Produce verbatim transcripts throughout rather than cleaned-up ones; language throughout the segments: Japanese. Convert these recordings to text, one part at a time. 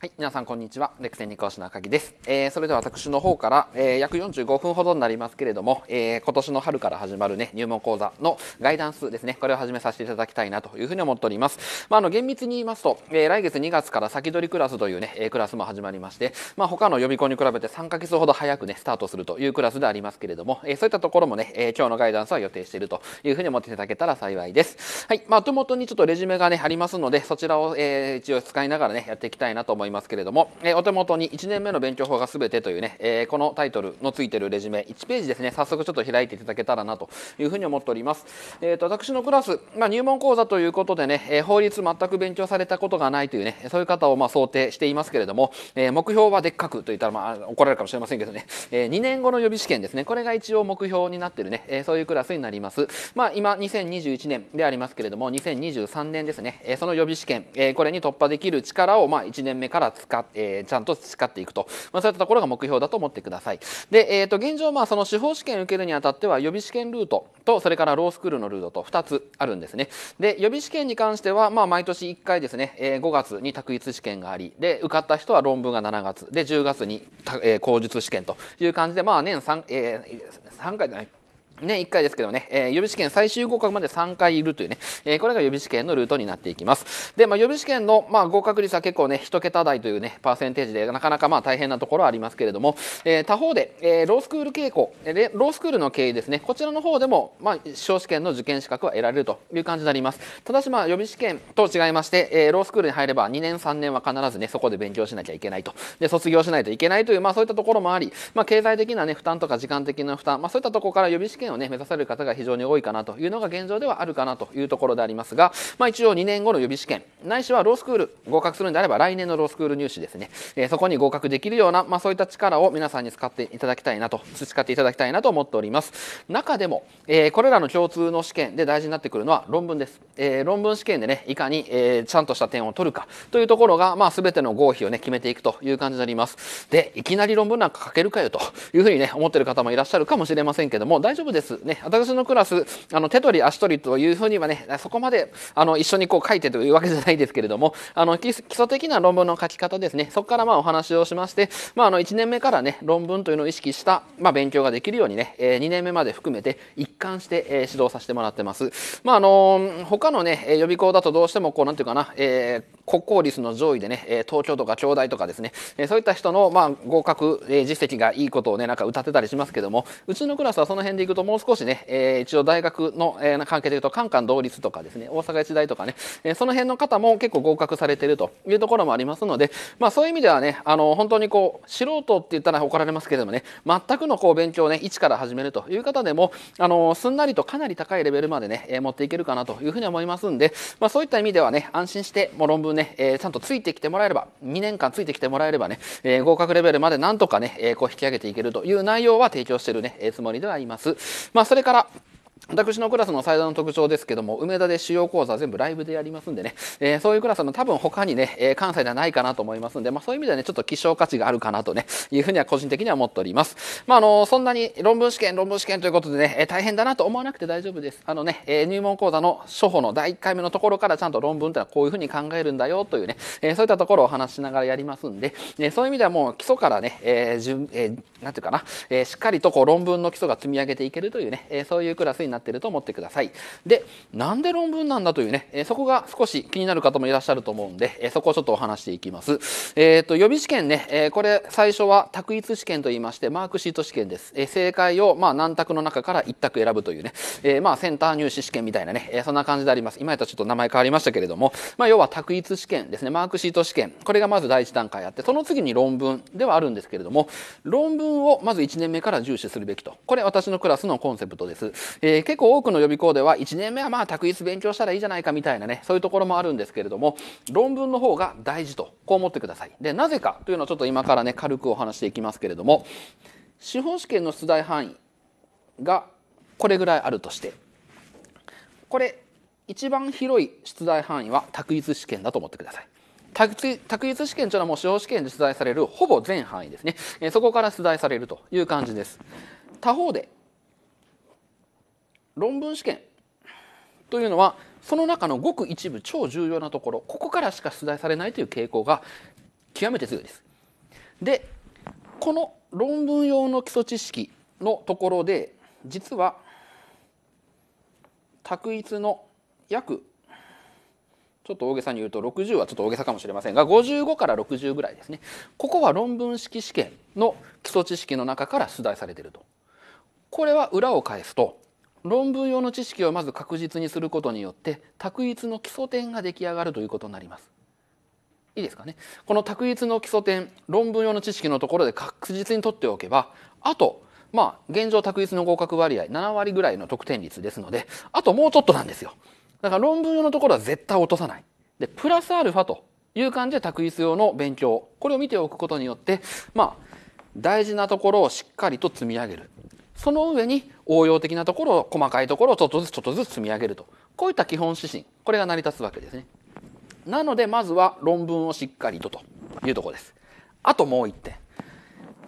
はい、皆さんこんにちは。レクセン講師の赤木です。えー、それでは私の方から、えー、約よんじゅうごふんほどになりますけれども、えー、今年の春から始まるね入門講座のガイダンスですね。これを始めさせていただきたいなというふうに思っております。まああの厳密に言いますと、えー、来月にがつから先取りクラスというねクラスも始まりまして、まあ他の予備校に比べてさんかげつほど早くねスタートするというクラスでありますけれども、えー、そういったところもね、えー、今日のガイダンスは予定しているというふうに思っていただけたら幸いです。はい、まあ手元にちょっとレジュメがねありますので、そちらを、えー、一応使いながらねやっていきたいなと思います。いますけれども、えー、お手元にいちねんめの勉強法がすべてというね、えー、このタイトルのついてるレジュメいちページですね、早速ちょっと開いていただけたらなというふうに思っております。えーと、私のクラス、まあ、入門講座ということでね、えー、法律全く勉強されたことがないというね、そういう方をまあ想定していますけれども、えー、目標はでっかくと言ったらまあ怒られるかもしれませんけどね、えー、にねんごの予備試験ですね、これが一応目標になってるね、えー、そういうクラスになります。まあ、今にせんにじゅういちねんでありますけれども、にせんにじゅうさんねんですね、えー、その予備試験、えー、これに突破できる力をまあいちねんめからから使っ、えー、ちゃんと培っていくと、まあ、そういったところが目標だと思ってください。で、えー、と現状、まあ、その司法試験受けるにあたっては予備試験ルートとそれからロースクールのルートとふたつあるんですね。で予備試験に関しては、まあ、毎年いっかいですね、えー、ごがつに択一試験がありで受かった人は論文がしちがつでじゅうがつに、えー、口述試験という感じで、まあ、年 3,、えー、さんかいじゃない年いっかいですけどね、えー、予備試験最終合格までさんかいいるというね、えー、これが予備試験のルートになっていきます。で、まあ、予備試験の、まあ、合格率は結構ね、一桁台というね、パーセンテージで、なかなかまあ大変なところはありますけれども、えー、他方で、えー、ロースクール傾向、えー、ロースクールの経営ですね、こちらの方でも、まあ、司法試験の受験資格は得られるという感じになります。ただし、まあ、予備試験と違いまして、えー、ロースクールに入ればにねん、さんねんは必ずね、そこで勉強しなきゃいけないと。で、卒業しないといけないという、まあ、そういったところもあり、まあ、経済的なね、負担とか時間的な負担、まあ、そういったところから予備試験をね目指される方が非常に多いかなというのが現状ではあるかなというところでありますが、まあ、一応にねんごの予備試験ないしはロースクール合格するんであれば来年のロースクール入試ですね、えー、そこに合格できるような、まあ、そういった力を皆さんに使っていただきたいなと培っていただきたいなと思っております。中でも、えー、これらの共通の試験で大事になってくるのは論文です、えー、論文試験でねいかに、えー、ちゃんとした点を取るかというところが、まあ、全ての合否をね決めていくという感じになります。でいきなり論文なんか書けるかよというふうにね思ってる方もいらっしゃるかもしれませんけども大丈夫ですね、私のクラスあの手取り足取りというふうにはねそこまであの一緒にこう書いてというわけじゃないですけれどもあの基礎的な論文の書き方ですねそこからまあお話をしまして、まあ、あのいちねんめからね論文というのを意識した、まあ、勉強ができるようにね、えー、にねんめまで含めて一貫して、えー、指導させてもらってます。まああのー、他のね予備校だとどうしてもこうなんていうかな、えー国公立の上位でね、東京とか京大とかですね、そういった人のまあ合格実績がいいことをねなんか歌ってたりしますけども、うちのクラスはその辺でいくともう少しね、一応大学の関係でいうと関関同立とかですね、大阪一大とかね、その辺の方も結構合格されているというところもありますので、まあそういう意味ではね、あの本当にこう素人って言ったら怒られますけれどもね、全くのこう勉強をね一から始めるという方でも、あのすんなりとかなり高いレベルまでね持っていけるかなというふうに思いますんで、まあそういった意味ではね安心してもう論文ねえー、ちゃんとついてきてもらえればにねんかんついてきてもらえればね、えー、合格レベルまでなんとかね、えー、こう引き上げていけるという内容は提供している、ねえー、つもりではいます。まあ、それから私のクラスの最大の特徴ですけども梅田で主要講座全部ライブでやりますんでね、えー、そういうクラスの多分他にね、えー、関西ではないかなと思いますんで、まあ、そういう意味ではねちょっと希少価値があるかなとねいうふうには個人的には思っております。まああのそんなに論文試験論文試験ということでね、えー、大変だなと思わなくて大丈夫です。あのね、えー、入門講座の初歩のだいいっかいめのところからちゃんと論文ってのはこういうふうに考えるんだよというね、えー、そういったところをお話しながらやりますんで、えー、そういう意味ではもう基礎からね、えー順えー、なんていうかな、えー、しっかりとこう論文の基礎が積み上げていけるというね、えー、そういうクラスになっています。なってると思ってください。で、なんで論文なんだというね、えー、そこが少し気になる方もいらっしゃると思うんで、えー、そこをちょっとお話していきます。えーと、予備試験ね、えー、これ最初は択一試験といいましてマークシート試験です。えー、正解をまあ何択の中からいち択選ぶというね、えー、まあセンター入試試験みたいなね、えー、そんな感じであります。今やったらちょっと名前変わりましたけれども、まあ要は択一試験ですね、マークシート試験、これがまず第一段階あって、その次に論文ではあるんですけれども、論文をまずいちねんめから重視するべきと、これ私のクラスのコンセプトです。えー結構多くの予備校ではいちねんめはまあ択一勉強したらいいじゃないかみたいなねそういうところもあるんですけれども論文の方が大事とこう思ってください。でなぜかというのをちょっと今からね軽くお話していきますけれども司法試験の出題範囲がこれぐらいあるとしてこれ一番広い出題範囲は択一試験だと思ってください。択一試験というのはもう司法試験で出題されるほぼ全範囲ですね、えー、そこから出題されるという感じです。他方で論文試験というのはその中のごく一部超重要なところここからしか出題されないという傾向が極めて強いです。でこの論文用の基礎知識のところで実は択一の約ちょっと大げさに言うとろくじゅうはちょっと大げさかもしれませんがごじゅうごからろくじゅうぐらいですね。ここは論文式試験の基礎知識の中から出題されていると。これは裏を返すと論文用の知識をまず確実にすることによって択一の基礎点が出来上がるということになります。いいですかね。この択一の基礎点論文用の知識のところで確実に取っておけばあとまあ現状択一の合格割合ななわりぐらいの得点率ですのであともうちょっとなんですよ。だから論文用のところは絶対落とさない。でプラスアルファという感じで択一用の勉強これを見ておくことによってまあ大事なところをしっかりと積み上げる。その上に応用的なところを細かいところをちょっとずつちょっとずつ積み上げるとこういった基本指針これが成り立つわけですね。なのでまずは論文をしっかりとというところです。あともういってん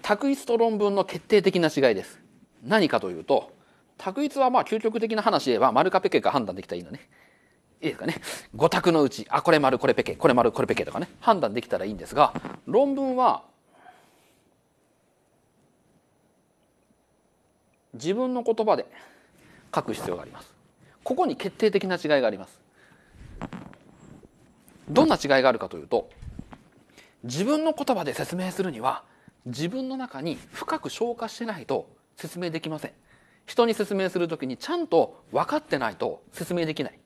択一と論文の決定的な違いです。何かというと択一はまあ究極的な話で言えば丸かペケか判断できたらいいのね。いいですかね。ご択のうちあこれ丸これペケこれ丸これペケとかね判断できたらいいんですが論文は自分の言葉で書く必要があります。ここに決定的な違いがあります。どんな違いがあるかというと自分の言葉で説明するには自分の中に深く消化してないと説明できません。人に説明するときにちゃんと分かってないと説明できない。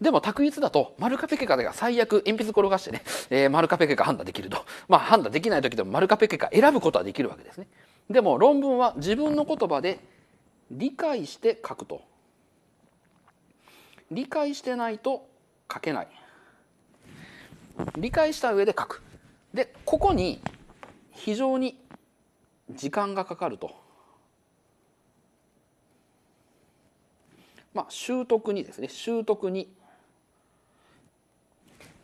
でも択一だと丸かペケかが最悪鉛筆転がしてね、えー、丸かペケか判断できるとまあ判断できないときでも丸かペケか選ぶことはできるわけですね。でも論文は自分の言葉で理解して書くと。理解してないと書けない。理解した上で書く。でここに非常に時間がかかると、まあ習得にですね習得に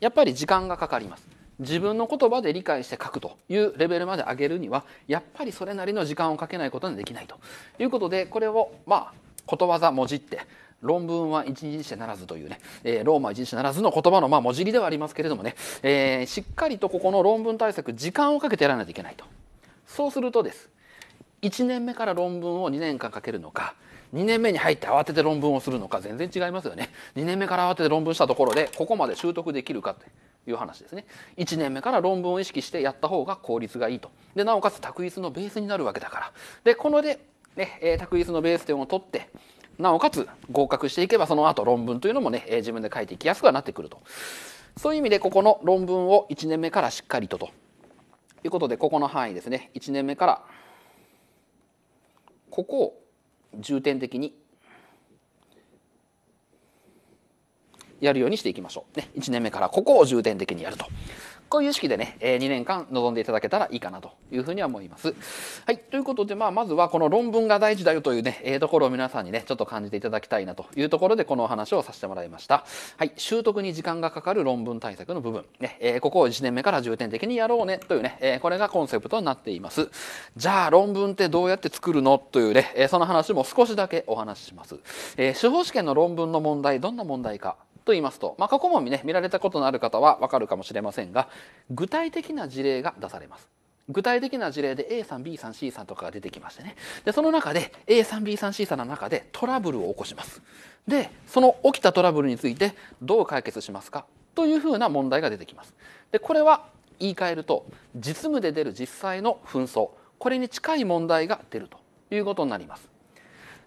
やっぱり時間がかかります。自分の言葉で理解して書くというレベルまで上げるにはやっぱりそれなりの時間をかけないことにはできないということでこれをまあことわざもじって論文は一日してならずというね、えー、ローマ一日してならずの言葉のまあ文字入りではありますけれどもね、えー、しっかりとここの論文対策時間をかけてやらないといけないと。そうするとですいちねんめから論文をにねんかんかけるのかにねんめに入って慌てて論文をするのか全然違いますよね。にねんめから慌てて論文したところでここまで習得できるかという話ですね。いちねんめから論文を意識してやった方が効率がいいと。でなおかつ択一のベースになるわけだからでこので、ね、択一のベース点を取ってなおかつ合格していけばその後論文というのもね自分で書いていきやすくはなってくると。そういう意味でここの論文をいちねんめからしっかりとということでここの範囲ですねいちねんめからここを重点的にやるようにしていきましょうね。いちねんめからここを重点的にやるとこういう意識でねにねんかん臨んでいただけたらいいかなというふうには思います。はい、ということで、まあ、まずはこの論文が大事だよというねところを皆さんにねちょっと感じていただきたいなというところでこのお話をさせてもらいました。はい、習得に時間がかかる論文対策の部分、ねえー、ここをいちねんめから重点的にやろうねというね、えー、これがコンセプトになっています。じゃあ論文ってどうやって作るのというね、えー、その話も少しだけお話しします。えー、司法試験の論文の問題どんな問題か。と言いますと、まあ、過去問ね見られたことのある方は分かるかもしれませんが具体的な事例が出されます。具体的な事例で A さん B さん C さんとかが出てきましてねでその中で A さん B さん C さんの中でトラブルを起こします。でその起きたトラブルについてどう解決しますかというふうな問題が出てきます。でこれは言い換えると実務で出る実際の紛争これに近い問題が出るということになります。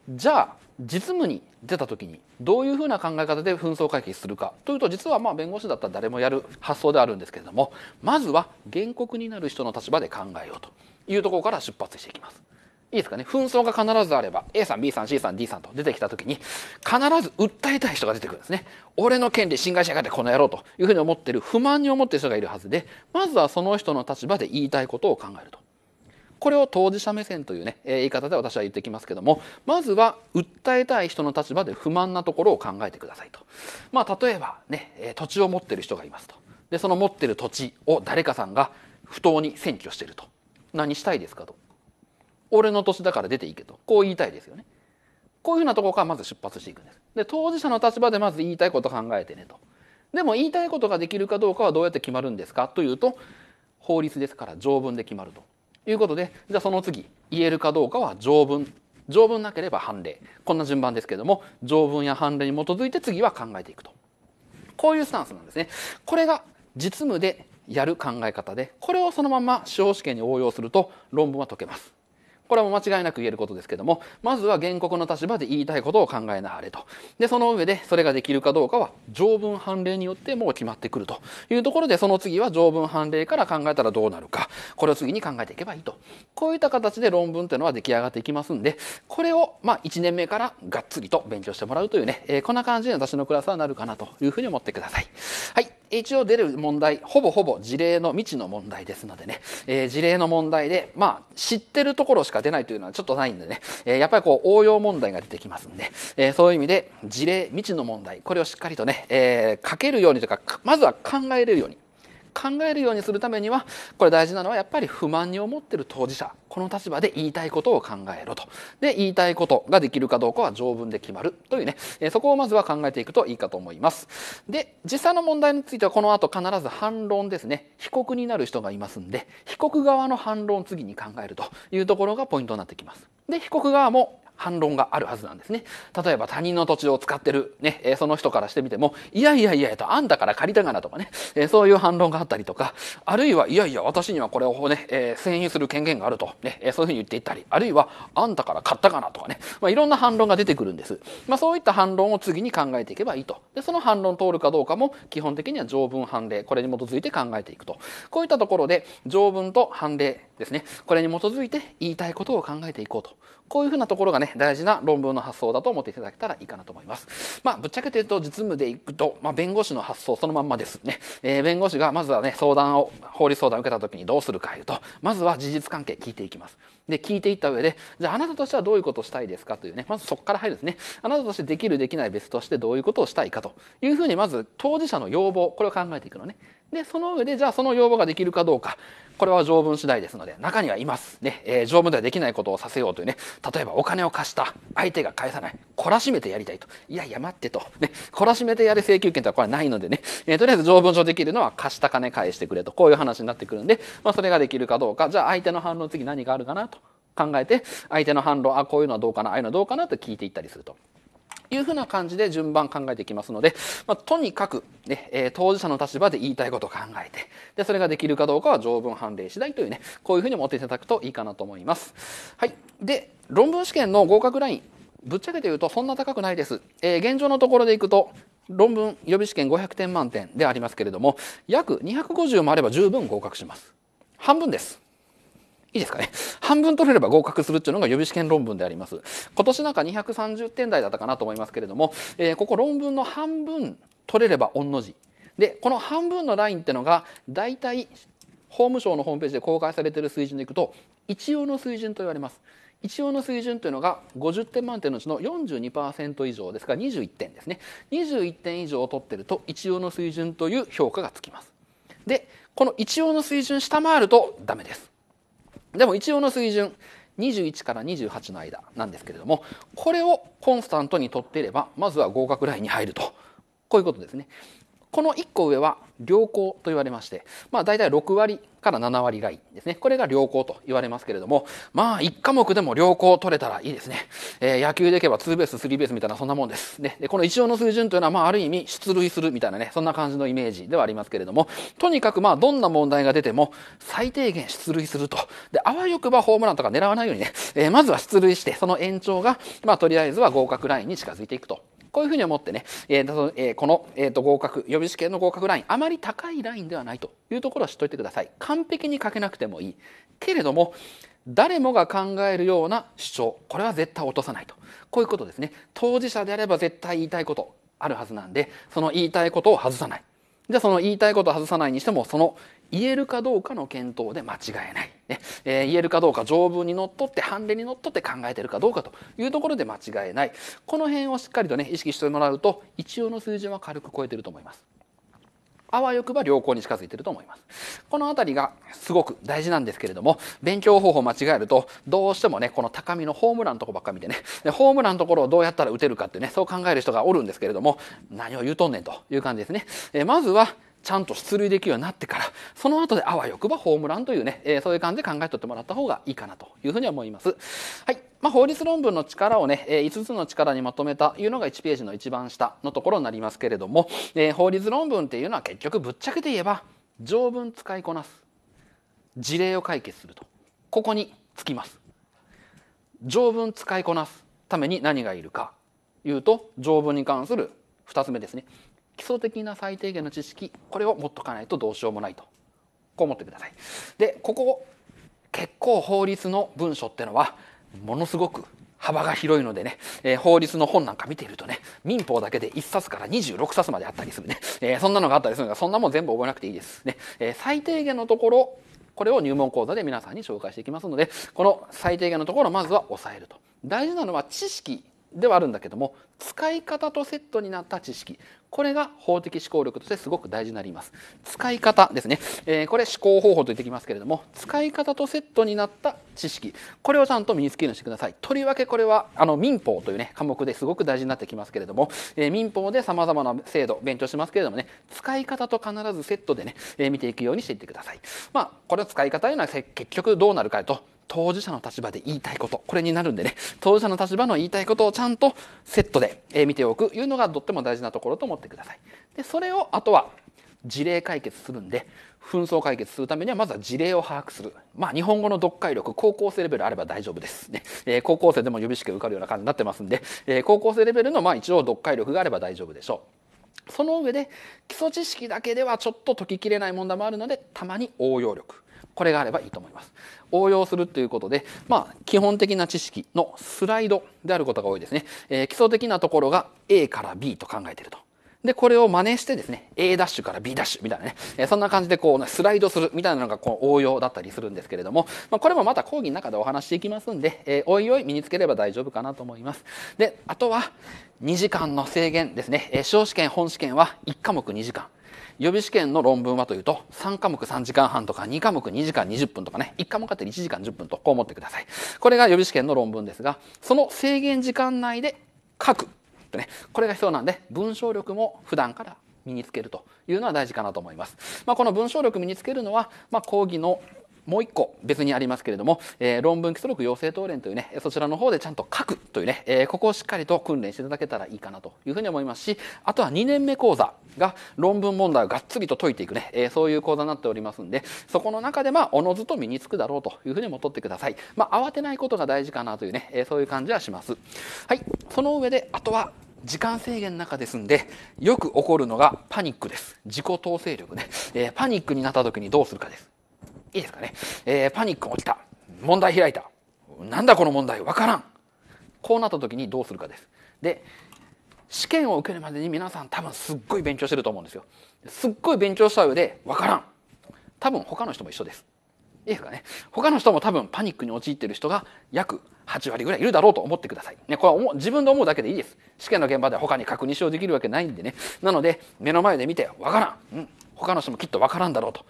じゃあ実務に出た時にどういうふうな考え方で紛争解決するかというと実はまあ弁護士だったら誰もやる発想であるんですけれどもまずは原告になる人の立場で考えようというところから出発していきます。いいですかね。紛争が必ずあれば A さん B さん C さん D さんと出てきた時に必ず訴えたい人が出てくるんですね。俺の権利侵害者がでこの野郎というふうに思っている不満に思っている人がいるはずでまずはその人の立場で言いたいことを考えると。これを当事者目線というね、えー、言い方で私は言ってきますけどもまずは訴えたい人の立場で不満なところを考えてくださいと。まあ、例えばね土地を持っている人がいますと。でその持っている土地を誰かさんが不当に占拠していると。何したいですかと。俺の土地だから出ていけとこう言いたいですよね。こういうふうなところからまず出発していくんです。で当事者の立場でまず言いたいこと考えてねと。でも言いたいことができるかどうかはどうやって決まるんですかというと法律ですから条文で決まるということで、じゃあその次言えるかどうかは条文、条文なければ判例、こんな順番ですけども、条文や判例に基づいて次は考えていくと、こういうスタンスなんですね。これが実務でやる考え方で、これをそのまま司法試験に応用すると論文は解けます。これは間違いなく言えることですけども、まずは原告の立場で言いたいことを考えなはれと。でその上でそれができるかどうかは条文判例によってもう決まってくるというところで、その次は条文判例から考えたらどうなるか、これを次に考えていけばいいと、こういった形で論文というのは出来上がっていきますんで、これをまあいちねんめからがっつりと勉強してもらうというね、えー、こんな感じで私のクラスはなるかなというふうに思ってください。はい、一応出る問題ほぼほぼ事例の未知の問題ですのでね、えー、事例の問題でまあ知ってるところしか出ないというのはちょっとないんでね、えー、やっぱりこう応用問題が出てきますんで、えー、そういう意味で事例未知の問題、これをしっかりとね、えー、書けるようにというか、まずは考えれるように考えるようにするためには、これ大事なのはやっぱり不満に思ってる当事者、この立場で言いたいことを考えろと。で言いたいことができるかどうかは条文で決まるというね、えー、そこをまずは考えていくといいかと思います。で実際の問題についてはこの後必ず反論ですね、被告になる人がいますんで、被告側の反論を次に考えるというところがポイントになってきます。で被告側も反論があるはずなんですね。例えば他人の土地を使ってる、ねえー、その人からしてみても、いやいやいやとあんたから借りたがなとかね、えー、そういう反論があったりとか、あるいはいやいや私にはこれをね、えー、占有する権限があると、ねえー、そういうふうに言っていったり、あるいはあんたから買ったかなとかね、まあ、いろんな反論が出てくるんです、まあ、そういった反論を次に考えていけばいいと。でその反論通るかどうかも基本的には条文判例、これに基づいて考えていくと、こういったところで条文と判例ですね、これに基づいて言いたいことを考えていこうと、こういうふうなところがね大事な論文の発想だと思っていただけたらいいかなと思います。まあぶっちゃけて言うと実務でいくと、まあ、弁護士の発想そのまんまですね、えー、弁護士がまずはね相談を法律相談を受けた時にどうするかいうと、まずは事実関係聞いていきます。で聞いていった上で、じゃああなたとしてはどういうことをしたいですかというね、まずそこから入るんですね。あなたとしてできるできない別としてどういうことをしたいかというふうに、まず当事者の要望、これを考えていくのね。でその上でじゃあその要望ができるかどうか、これは条文次第ですので、中にはいますね、えー、条文ではできないことをさせようというね、例えばお金を貸した相手が返さない、懲らしめてやりたいと、いやいや待ってと、ね、懲らしめてやる請求権とはこれはないのでね、えー、とりあえず条文上できるのは貸した金返してくれと、こういう話になってくるんで、まあ、それができるかどうか、じゃあ相手の反論次何があるかなと考えて、相手の反論、あこういうのはどうかな、ああいうのはどうかなと聞いていったりすると。いうふうな感じで順番考えていきますので、まあ、とにかく、ねえー、当事者の立場で言いたいことを考えて、でそれができるかどうかは条文判例次第というね、こういうふうに持っていただくといいかなと思います。はい、で論文試験の合格ライン、ぶっちゃけて言うとそんな高くないです。えー、現状のところでいくと論文予備試験ごひゃくてん満点でありますけれども、約にひゃくごじゅうもあれば十分合格します。半分です。いいですかね。半分取れれば合格するっていうのが予備試験論文であります。今年なんかにひゃくさんじゅってん台だったかなと思いますけれども、えー、ここ論文の半分取れれば御の字。で、この半分のラインっていうのが、大体法務省のホームページで公開されている水準でいくと、一応の水準と言われます。一応の水準というのがごじゅってん満点のうちの よんじゅうにパーセント 以上ですからにじゅういってんですね。にじゅういってん以上を取ってると一応の水準という評価がつきます。で、この一応の水準下回るとダメです。でも一応の水準にじゅういちからにじゅうはちの間なんですけれども、これをコンスタントに取っていればまずは合格ラインに入ると、こういうことですね。このいっこ上は良好と言われまして、まあ、大体ろくわりからななわりがいいですね。これが良好と言われますけれども、まあいち科目でも良好取れたらいいですね、えー、野球でいけばツーベーススリーベースみたいなそんなもんです、ね、でこの一応の水準というのは、まあ、ある意味出塁するみたいなね、そんな感じのイメージではありますけれども、とにかくまあどんな問題が出ても最低限出塁すると。であわよくばホームランとか狙わないようにね、えー、まずは出塁して、その延長が、まあ、とりあえずは合格ラインに近づいていくと、こういうふうに思ってね、えー、この、えー、と合格予備試験の合格ライン、あまり高いラインではないというところを知っておいてください。完璧に書けなくてもいいけれども、誰もが考えるような主張、これは絶対落とさないと、こういうことですね。当事者であれば絶対言いたいことあるはずなんで、その言いたいことを外さない。じゃあその言いたいことを外さないにしても、その言えるかどうかの検討で間違えない、ねえー、言えるかどうか、条文にのっとって判例にのっとって考えてるかどうかというところで間違えない、この辺をしっかりとね意識してもらうと、一応の数字は軽く超えてると思います。あわよくば良好に近づいていると思います。この辺りがすごく大事なんですけれども、勉強方法を間違えるとどうしてもね、この高みのホームランのとこばっか見てね、でホームランのところをどうやったら打てるかってね、そう考える人がおるんですけれども、何を言うとんねんという感じですね。えまずはちゃんと出塁できるようになってから、その後であわよくばホームランというね、えー、そういう感じで考えとってもらった方がいいかなというふうに思います。はい。まあ、法律論文の力をね、えー、いつつの力にまとめたというのがいちページの一番下のところになりますけれども、えー、法律論文っていうのは結局ぶっちゃけて言えば条文使いこなす、事例を解決すると、ここにつきます。条文使いこなすために何がいるかいうと、条文に関するふたつめですね。基礎的な最低限の知識、これを持っとかないとどうしようもないと、こう思ってください。で、ここ結構法律の文書ってのはものすごく幅が広いのでね、えー、法律の本なんか見ているとね、民法だけでいっさつからにじゅうろくさつまであったりするね、えー、そんなのがあったりするのが、そんなもん全部覚えなくていいですね、えー、最低限のところ、これを入門講座で皆さんに紹介していきますので、この最低限のところをまずは押さえると。大事なのは知識ではあるんだけども、使い方とセットになった知識、これが法的思考力としてすごく大事になります。使い方ですね、えー、これ思考方法と言ってきますけれども、使い方とセットになった知識、これをちゃんと身につけるようにしてください。とりわけこれはあの民法というね科目ですごく大事になってきますけれども、えー、民法でさまざまな制度勉強しますけれどもね、使い方と必ずセットでね、えー、見ていくようにしていってください。まあこれの使い方というのは結局どうなるかと、当事者の立場で言いたいこと、これになるんでね、当事者の立場の言いたいことをちゃんとセットで見ておくというのがとっても大事なところと思ってください。でそれをあとは事例解決するんで、紛争解決するためにはまずは事例を把握する。まあ日本語の読解力、高校生レベルあれば大丈夫ですね、えー、高校生でも予備試験受かるような感じになってますんで、えー、高校生レベルのまあ一応読解力があれば大丈夫でしょう。その上で基礎知識だけではちょっと解ききれない問題もあるので、たまに応用力、これがあればいいと思います。応用するということで、まあ、基本的な知識のスライドであることが多いですね、えー、基礎的なところが A から ビー と考えていると。でこれを真似してですね、 A ダッシュから B ダッシュみたいなね、えー、そんな感じでこう、ね、スライドするみたいなのがこう応用だったりするんですけれども、まあ、これもまた講義の中でお話していきますんで、えー、おいおい身につければ大丈夫かなと思います。であとはにじかんの制限ですね、えー、司法試験本試験はいっかもくにじかん、予備試験の論文はというとさんかもくさんじかんはんとかにかもくにじかんにじゅっぷんとかね、いっ科目あたりいちじかんじゅっぷんとこう思ってください。これが予備試験の論文ですが、その制限時間内で書くとね、これが必要なんで、文章力も普段から身につけるというのは大事かなと思います。まあ、この文章力身につけるのは、まあ、講義のもういっこ別にありますけれども、えー、論文基礎力養成等連というね、そちらの方でちゃんと書くというね、えー、ここをしっかりと訓練していただけたらいいかなというふうに思いますし、あとはにねんめ講座が論文問題をがっつりと解いていくね、えー、そういう講座になっておりますんで、そこの中でまあおのずと身につくだろうというふうにもとってください。まあ、慌てないことが大事かなというね、えー、そういう感じはします。はい、その上であとは時間制限の中ですんで、よく起こるのがパニックです。自己統制力ね、えー、パニックになった時にどうするかです。いいですかね、えー、パニック起きた、問題開いた、なんだこの問題わからん、こうなった時にどうするかです。で試験を受けるまでに皆さん多分すっごい勉強してると思うんですよ。すっごい勉強した上でわからん、多分他の人も一緒です。いいですかね、他の人も多分パニックに陥っている人が約はちわりぐらいいるだろうと思ってください、ね、これは自分で思うだけでいいです。試験の現場で他に確認しようできるわけないんでね、なので目の前で見てわからん、うん、他の人もきっとわからんだろうと、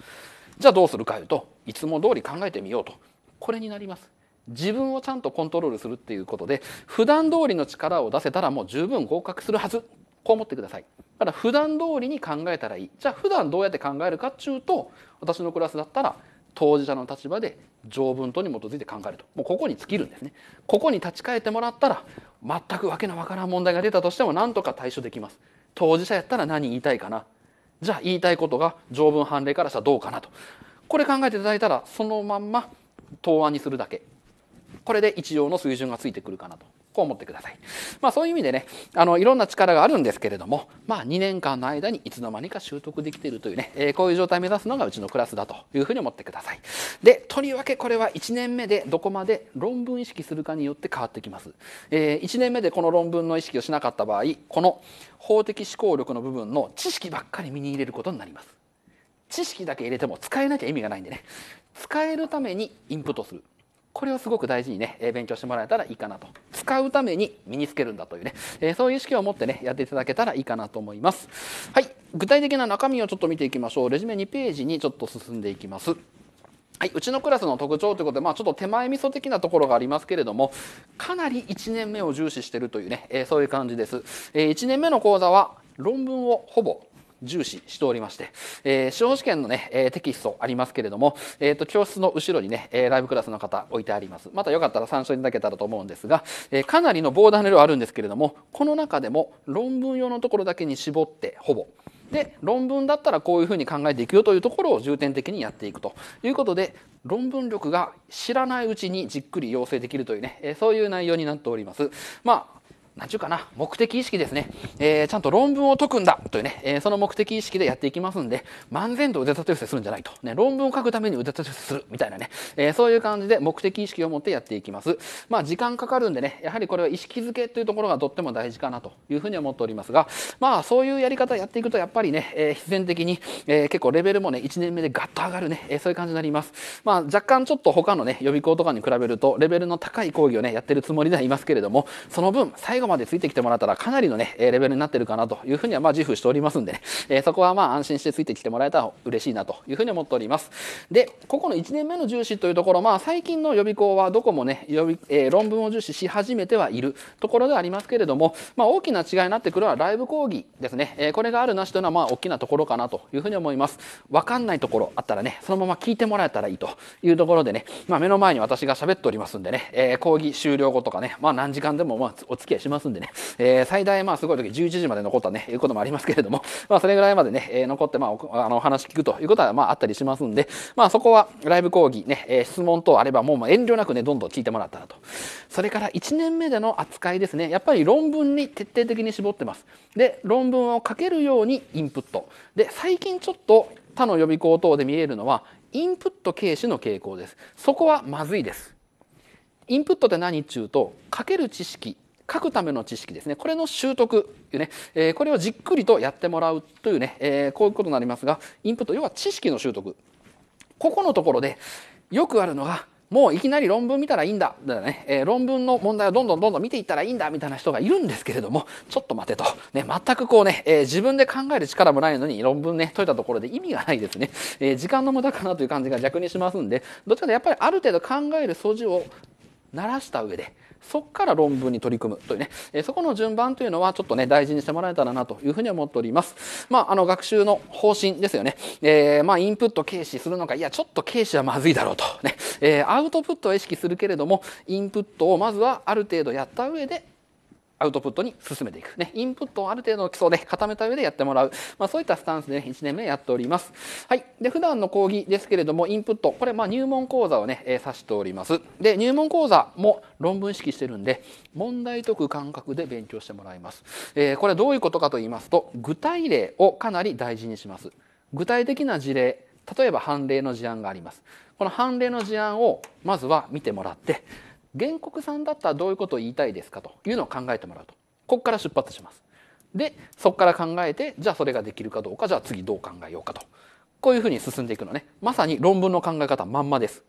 じゃあどうするかいうと、いつも通り考えてみようと、これになります。自分をちゃんとコントロールするっていうことで、普段通りの力を出せたらもう十分合格するはず、こう思ってください。だから普段通りに考えたらいい。じゃあ普段どうやって考えるかっちゅうと、私のクラスだったら当事者の立場で条文等に基づいて考えると、もうここに尽きるんですね。ここに立ち返ってもらったら、全くわけのわからん問題が出たとしても何とか対処できます。当事者やったら何言いたいかな、じゃあ言いたいことが条文判例からしたらどうかなと、これ考えていただいたらそのまんま答案にするだけ、これで一応の水準がついてくるかなと、こう思ってください。まあ、そういう意味でね、あのいろんな力があるんですけれども、まあ、にねんかんの間にいつの間にか習得できているというね、えー、こういう状態を目指すのがうちのクラスだというふうに思ってください。でとりわけこれはいちねんめでどこまで論文意識するかによって変わってきます。えー、いちねんめでこの論文の意識をしなかった場合、この法的思考力の部分の知識ばっかり身に入れることになります。知識だけ入れても使えなきゃ意味がないんでね、使えるためにインプットする、これをすごく大事にね、勉強してもらえたらいいかなと。使うために身につけるんだというね、そういう意識を持ってね、やっていただけたらいいかなと思います。はい、具体的な中身をちょっと見ていきましょう。レジュメにページにちょっと進んでいきます。はい、うちのクラスの特徴ということで、まあ、ちょっと手前味噌的なところがありますけれども、かなりいちねんめを重視しているというね、そういう感じです。いちねんめの講座は論文をほぼ重視しておりまして、えー、司法試験のね、えー、テキストありますけれども、えー、と教室の後ろにねライブクラスの方置いてあります。またよかったら参照いただけたらと思うんですが、えー、かなりの膨大な量あるんですけれども、この中でも論文用のところだけに絞ってほぼ。で、論文だったらこういうふうに考えていくよというところを重点的にやっていくということで、論文力が知らないうちにじっくり養成できるというね、えー、そういう内容になっております。まあなんちゅうかな、目的意識ですね、えー、ちゃんと論文を解くんだというね、えー、その目的意識でやっていきますんで、漫然と腕立て伏せするんじゃないと、ね、論文を書くために腕立て伏せするみたいなね、えー、そういう感じで目的意識を持ってやっていきます。まあ時間かかるんでね、やはりこれは意識づけというところがとっても大事かなというふうに思っておりますが、まあそういうやり方やっていくとやっぱりね、えー、必然的に、えー、結構レベルもねいちねんめでガッと上がるね、えー、そういう感じになります。まあ若干ちょっと他のね予備校とかに比べるとレベルの高い講義をねやってるつもりではいますけれども、その分最後までついてきてもらったらかなりのねレベルになってるかなというふうにはまあ自負しておりますんで、ねえー、そこはまあ安心してついてきてもらえたら嬉しいなというふうに思っております。で、ここのいちねんめの重視というところ、まあ最近の予備校はどこもね予備、えー、論文を重視し始めてはいるところではありますけれども、まあ、大きな違いになってくるのはライブ講義ですね、えー、これがあるなしというのはまあ大きなところかなというふうに思います。分かんないところあったらね、そのまま聞いてもらえたらいいというところでね、まあ、目の前に私が喋っておりますんでね、えー、講義終了後とかね、まあ、何時間でもまあお付き合いしますますんでね、えー、最大まあすごい時じゅういちじまで残ったねいうこともありますけれども、まあ、それぐらいまでね、えー、残ってまああの話聞くということはまああったりしますんで、まあ、そこはライブ講義ね、えー、質問等あればもう遠慮なくねどんどん聞いてもらったらと。それからいちねんめでの扱いですね、やっぱり論文に徹底的に絞ってます。で、論文を書けるようにインプットで、最近ちょっと他の予備校等で見えるのはインプット軽視の傾向です。そこはまずいです。インプットって何っちゅうと、書ける知識、書くための知識ですね、これの習得というね、えー、これをじっくりとやってもらうというね、えー、こういうことになりますが、インプット要は知識の習得、ここのところでよくあるのが、もういきなり論文見たらいいんだ、だからね、えー、論文の問題をどんどんどんどん見ていったらいいんだみたいな人がいるんですけれども、ちょっと待てと、ね、全くこうね、えー、自分で考える力もないのに論文ね解いたところで意味がないですね、えー、時間の無駄かなという感じが逆にしますんで、どっちかというとやっぱりある程度考える素地を慣らした上で、そこから論文に取り組むというね、えそこの順番というのはちょっとね大事にしてもらえたらなというふうに思っております。まあ、あの学習の方針ですよね、えー、まあインプット軽視するのか、いやちょっと軽視はまずいだろうとね、えー、アウトプットは意識するけれども、インプットをまずはある程度やった上でアウトプットに進めていく、ね、インプットをある程度の基礎で固めた上でやってもらう、まあ、そういったスタンスで、ね、いちねんめやっております。はい、で普段の講義ですけれども、インプットこれまあ入門講座をね、えー、指しております。で、入門講座も論文意識してるんで、問題解く感覚で勉強してもらいます、えー、これどういうことかと言いますと、具体例をかなり大事にします。具体的な事例、例えば判例の事案があります。この判例の事案をまずは見てもらって、原告さんだったらどういうことを言いたいですかというのを考えてもらうと、ここから出発します。で、そこから考えて、じゃあそれができるかどうか、じゃあ次どう考えようかと、こういうふうに進んでいくのね。まさに論文の考え方まんまです。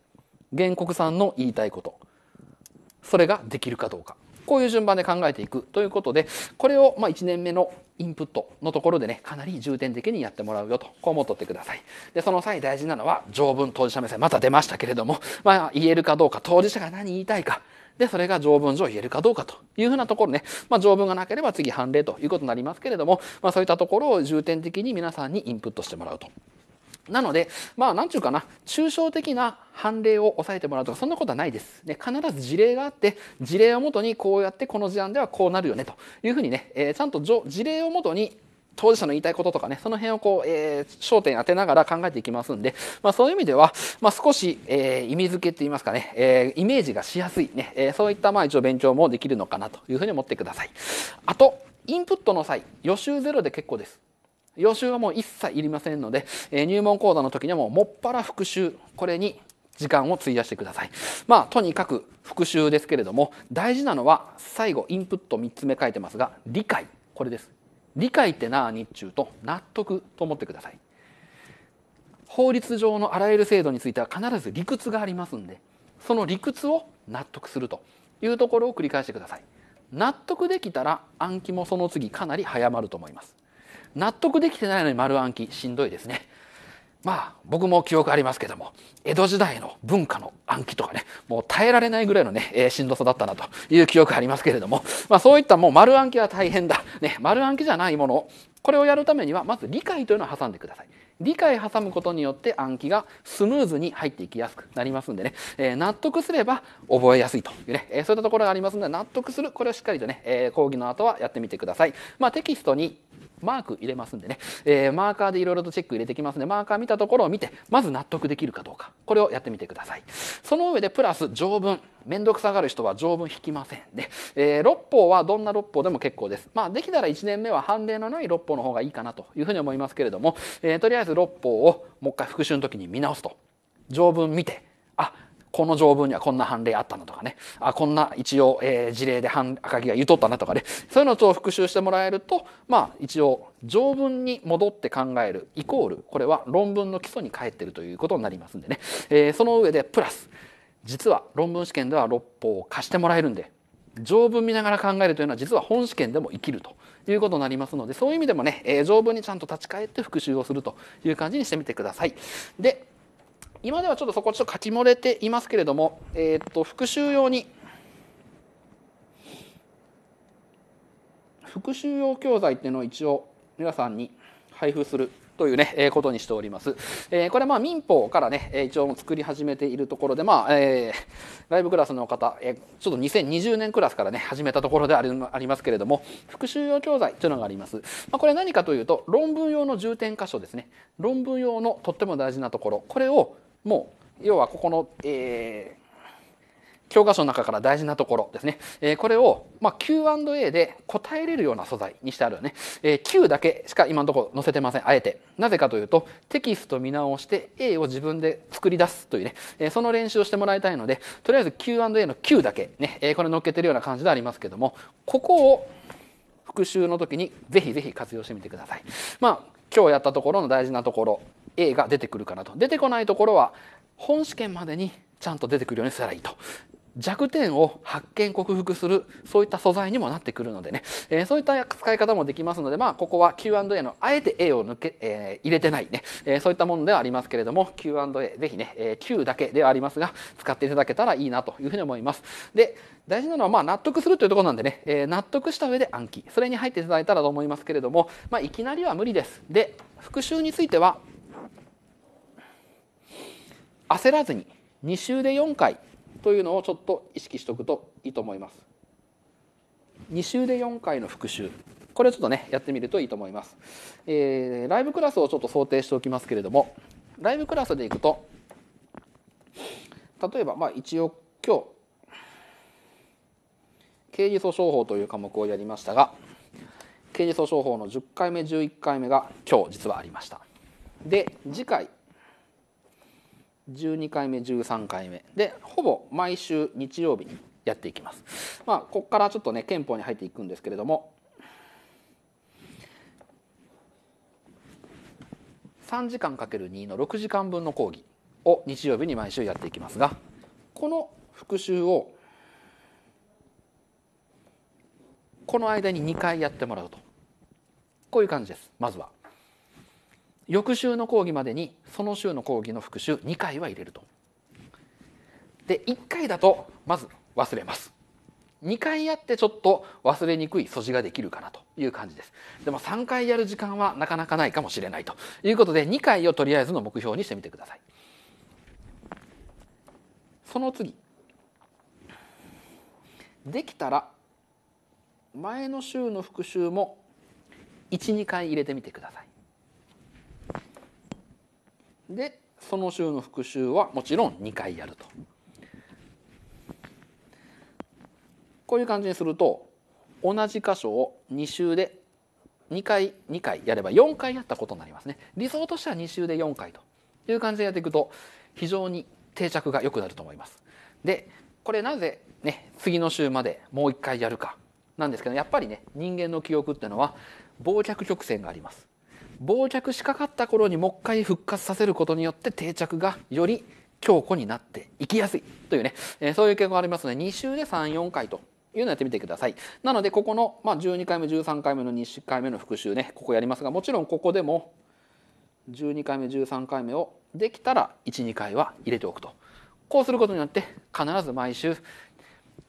原告さんの言いたいこと、それができるかどうか、こういう順番で考えていくということで、これをまあいちねんめのインプットのところでね、かなり重点的にやってもらうよと、こう思っとってください。で、その際大事なのは条文、当事者目線、また出ましたけれども、まあ言えるかどうか、当事者が何言いたいか、でそれが条文上言えるかどうかというふうなところね、まあ、条文がなければ次判例ということになりますけれども、まあ、そういったところを重点的に皆さんにインプットしてもらうと。なので、まあ何ちゅうかな、抽象的な判例を抑えてもらうとか、そんなことはないです、ね、必ず事例があって、事例をもとにこうやってこの事案ではこうなるよねというふうにね、えー、ちゃんと事例をもとに当事者の言いたいこととかね、その辺をこう、えー、焦点当てながら考えていきますんで、まあ、そういう意味では、まあ、少し、えー、意味付けといいますかね、えー、イメージがしやすいね、えー、そういったまあ一応勉強もできるのかなというふうに思ってください。あとインプットの際、予習ゼロで結構です。予習はもう一切いりませんので、え入門講座の時にはもうもっぱら復習、これに時間を費やしてください。まあとにかく復習ですけれども、大事なのは最後インプットみっつめ書いてますが、理解、これです。理解って何っちゅうと、納得と思ってください。法律上のあらゆる制度については必ず理屈がありますんで、その理屈を納得するというところを繰り返してください。納得できたら暗記もその次かなり早まると思います。納得できてないのに丸暗記、しんどいですね。まあ僕も記憶ありますけども、江戸時代の文化の暗記とかね、もう耐えられないぐらいのね、えー、しんどさだったなという記憶ありますけれども、まあ、そういったもう丸暗記は大変だ、ね、丸暗記じゃないものをこれをやるためにはまず理解というのを挟んでください。理解挟むことによって暗記がスムーズに入っていきやすくなりますんでね、えー、納得すれば覚えやすいというね、えー、そういったところがありますので、納得する、これをしっかりとね、えー、講義の後はやってみてください。まあ、テキストにマーク入れますんでね、えー、マーカーでいろいろとチェック入れてきますので、マーカー見たところを見てまず納得できるかどうか、これをやってみてください。その上でプラス条文、面倒くさがる人は条文引きませんで、えー、六法はどんな六法でも結構です。まあ、できたらいちねんめは判例のない六法の方がいいかなというふうに思いますけれども、えー、とりあえず六法をもう一回復習の時に見直すと、条文見て、あ、この条文にはこんな判例あったなとかね、あ、こんな一応、えー、事例で赤木が言うとったなとかね、そういうのを復習してもらえると、まあ一応条文に戻って考えるイコール、これは論文の基礎に返ってるということになりますんでね、えー、その上でプラス、実は論文試験では六法を貸してもらえるんで、条文見ながら考えるというのは実は本試験でも生きるということになりますので、そういう意味でもね、えー、条文にちゃんと立ち返って復習をするという感じにしてみてください。で、今ではちょっとそこちょっと書き漏れていますけれども、えー、と復習用に復習用教材っていうのを一応皆さんに配布するというね、えー、ことにしております。えー、これまあ民法からね、えー、一応作り始めているところで、まあ、えー、ライブクラスの方、えー、ちょっとにせんにじゅうねんクラスからね始めたところであり、ありますけれども、復習用教材というのがあります。まあ、これ何かというと論文用の重点箇所ですね。論文用のとっても大事なところ、これをもう要はここの、えー教科書の中から大事なところですね、えー、これを、まあ、キューアンドエー で答えれるような素材にしてあるよね、えー、Q だけしか今のところ載せてません。あえてなぜかというとテキスト見直して A を自分で作り出すというね、えー、その練習をしてもらいたいので、とりあえず キューアンドエー の Q だけね、えー、これ載っけてるような感じでありますけども、ここを復習の時にぜひぜひ活用してみてください。まあ今日やったところの大事なところ A が出てくるかなと、出てこないところは本試験までにちゃんと出てくるようにしたらいいと。弱点を発見克服する、そういった素材にもなってくるのでね、えー、そういった使い方もできますので、まあここは キューアンドエー のあえて A を抜け、えー、入れてないね、えー、そういったものではありますけれども キューアンドエー ぜひね、えー、Q だけではありますが使っていただけたらいいなというふうに思います。で、大事なのはまあ納得するというところなんでね、えー、納得した上で暗記、それに入っていただいたらと思いますけれども、まあいきなりは無理です。で、復習については焦らずにに週でよんかいというのをちょっと意識しておくといいと思います。に週でよんかいの復習、これをちょっとねやってみるといいと思います。えー、ライブクラスをちょっと想定しておきますけれども、ライブクラスでいくと、例えばまあ一応今日刑事訴訟法という科目をやりましたが、刑事訴訟法のじゅっかいめじゅういっかいめが今日実はありました。で、次回じゅうにかいめじゅうさんかいめでほぼ毎週日曜日にやっていきます。まあここからちょっとね憲法に入っていくんですけれども、さんじかん ×に のろくじかんぶんの講義を日曜日に毎週やっていきますが、この復習をこの間ににかいやってもらうと、こういう感じです。まずは翌週の講義までにその週の講義の復習にかいは入れると。でいっかいだとまず忘れます。にかいやってちょっと忘れにくい素地ができるかなという感じです。でもさんかいやる時間はなかなかないかもしれないということで、にかいをとりあえずの目標にしてみてください。その次、できたら前の週の復習もいち、にかい入れてみてください。でその週の復習はもちろんにかいやると、こういう感じにすると同じ箇所をに週でにかい、にかいやればよんかいやったことになりますね。理想としてはに週でよんかいという感じでやっていくと非常に定着が良くなると思います。でこれなぜね次の週までもういっかいやるかなんですけど、やっぱりね人間の記憶っていうのは忘却曲線があります。忘却しかかった頃にもう一回復活させることによって定着がより強固になっていきやすいというね、えー、そういう傾向がありますので、に週でさん、よんかいというのをやってみてください。なのでここの、まあ、じゅうにかいめじゅうさんかいめのにかいめの復習ね、ここやりますが、もちろんここでもじゅうにかいめじゅうさんかいめをできたらいち、にかいは入れておくと。こうすることによって必ず毎週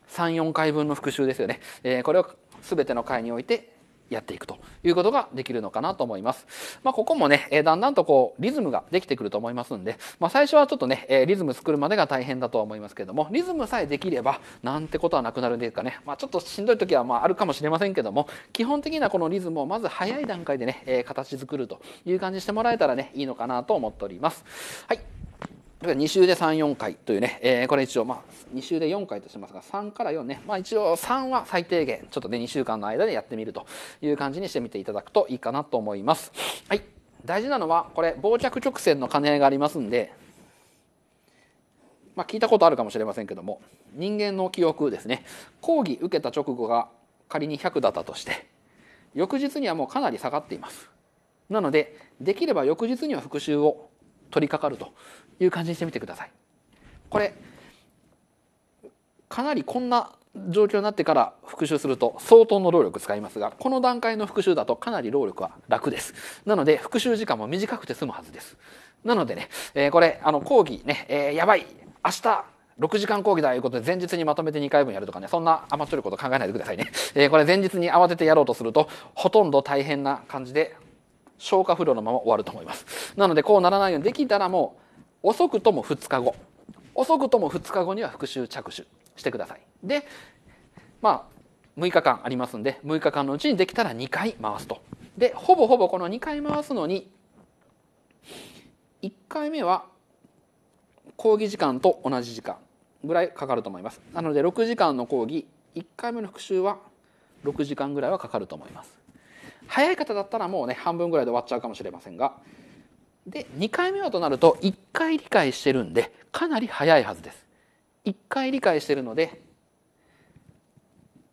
さん、よんかいぶんの復習ですよね、えー、これを全ての回においてやっていくということができるのかなと思います。まあ、ここもね、えー、だんだんとこうリズムができてくると思いますんで、まあ、最初はちょっとね、えー、リズム作るまでが大変だとは思いますけれども、リズムさえできればなんてことはなくなるんですかね。まあ、ちょっとしんどい時はまああるかもしれませんけども、基本的なこのリズムをまず早い段階でね、えー、形作るという感じしてもらえたらね、いいのかなと思っております。はい。に週でさん、よんかいというね、えー、これ一応まあに週でよんかいとしてますが、さんからよんね、まあ、一応さんは最低限ちょっとねにしゅうかんの間でやってみるという感じにしてみていただくといいかなと思います。はい。大事なのはこれ傍着直線の兼ね合いがありますんで、まあ、聞いたことあるかもしれませんけども、人間の記憶ですね。講義受けた直後が仮にひゃくだったとして、翌日にはもうかなり下がっています。なのでできれば翌日には復習を取り掛かるという感じにしてみてください。これかなりこんな状況になってから復習すると相当の労力使いますが、この段階の復習だとかなり労力は楽です。なので復習時間も短くて済むはずです。なのでね、えー、これあの講義ね、えー、やばい明日ろくじかん講義だということで前日にまとめてにかいぶんやるとかね、そんな甘っちょいこと考えないでくださいね。えー、これ前日に慌ててやろうとするとほとんど大変な感じで消化不良のまま終わると思います。なのでこうならないようにできたらもう遅くともふつかご、遅くともふつかごには復習着手してください。でまあむいかかんありますんで、むいかかんのうちにできたらにかい回すと。でほぼほぼこのにかい回すのにいっかいめは講義時間と同じ時間ぐらいかかると思います。なのでろくじかんの講義いっかいめの復習はろくじかんぐらいはかかると思います。早い方だったらもうね半分ぐらいで終わっちゃうかもしれませんが、でにかいめはとなるといっかい理解してるんでかなり早いはずです。いっかい理解してるので